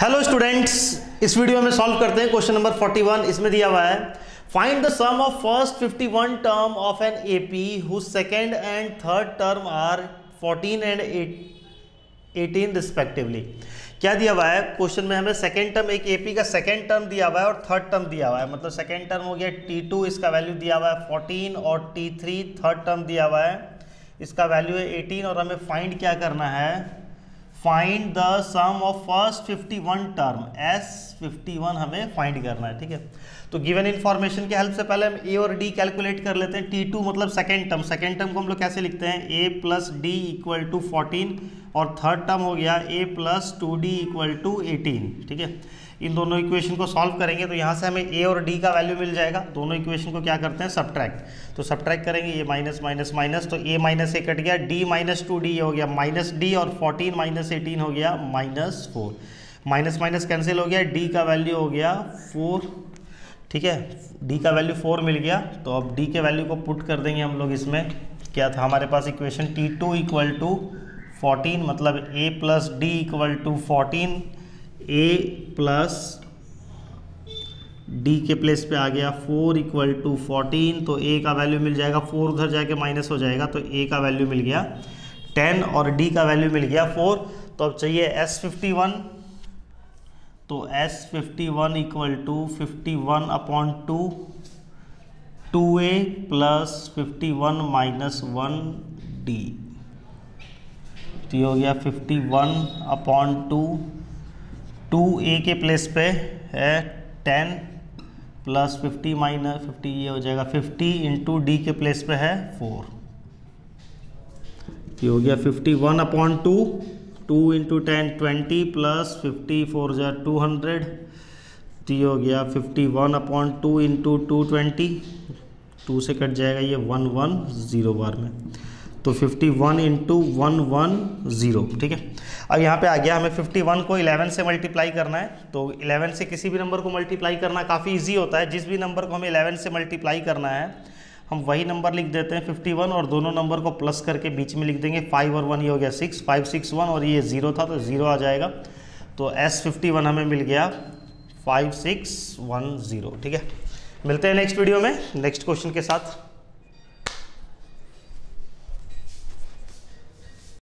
Hello students, इस video में solve करते हैं क्वेश्चन नंबर 41। इसमें दिया हुआ है find the sum of first 51 term of an AP whose second and third term are 14 and 18 respectively. क्या दिया हुआ है क्वेश्चन में? हमें सेकंड टर्म, एक एपी का सेकंड टर्म दिया हुआ है और थर्ड टर्म दिया हुआ है। मतलब सेकंड टर्म हो गया T2, इसका वैल्यू दिया हुआ है 14 और T3 थर्ड टर्म दिया हुआ है, इसका वैल्यू है 18 और हमें फाइंड क्या करना है? Find the sum of first 51 term, S 51 हमें फाइंड करना है। ठीक है, तो गिवन इन्फॉर्मेशन के हेल्प से पहले हम A और D कैलकुलेट कर लेते हैं। T2 मतलब सेकेंड टर्म को हम लोग कैसे लिखते हैं? A plus D equal to 14 और थर्ड टर्म हो गया A plus 2D equal to 18। ठीक है, इन दोनों इक्वेशन को सॉल्व करेंगे तो यहाँ से हमें A और D का वैल्यू मिल जाएगा। दोनों इक्वेशन को क्या करते हैं? सब्ट्रैक्ट। तो सब्ट्रैक्ट करेंगे, ये माइनस माइनस माइनस, तो A माइनस A कट गया, D माइनस 2D ये हो गया माइनस D और 14 माइनस 18 हो गया माइनस 4। माइनस माइनस कैंसिल हो गया, D का वैल्यू हो गया 4। ठीक है, D का वैल्यू 4 मिल गया, तो अब D के वैल्यू को पुट कर देंगे हम लोग। इसमें क्या था हमारे पास? इक्वेशन T2 इक्वल टू 14, मतलब A plus D equal to 14, A plus D के प्लेस पे आ गया 4 इक्वल टू 14, तो A का वैल्यू मिल जाएगा 4, उधर जाके माइनस हो जाएगा, तो A का वैल्यू मिल गया 10 और D का वैल्यू मिल गया 4। तो अब चाहिए S 51, तो S 51 equal to 51/2 2A plus 51 minus 1D, तो ये हो गया 51/2, 2A के प्लेस पे है 10 प्लस 50 माइनस 50 ये हो जाएगा 50 इंटू D के प्लेस पे है 4, ये हो गया 51/2 2 इंटू 10 20 प्लस 50 4 200, तो ये हो गया 51/2 इंटू 220, 2 से कट जाएगा ये 110 बार में, तो 51 इंटू 110। ठीक है, अब यहाँ पे आ गया हमें 51 को 11 से मल्टीप्लाई करना है। तो 11 से किसी भी नंबर को मल्टीप्लाई करना काफ़ी इजी होता है। जिस भी नंबर को हमें 11 से मल्टीप्लाई करना है हम वही नंबर लिख देते हैं 51 और दोनों नंबर को प्लस करके बीच में लिख देंगे। 5 और 1 ये हो गया 6, 5 6 1 और ये 0 था तो 0 आ जाएगा। तो S 51 हमें मिल गया 5610। ठीक है, मिलते हैं नेक्स्ट वीडियो में नेक्स्ट क्वेश्चन के साथ।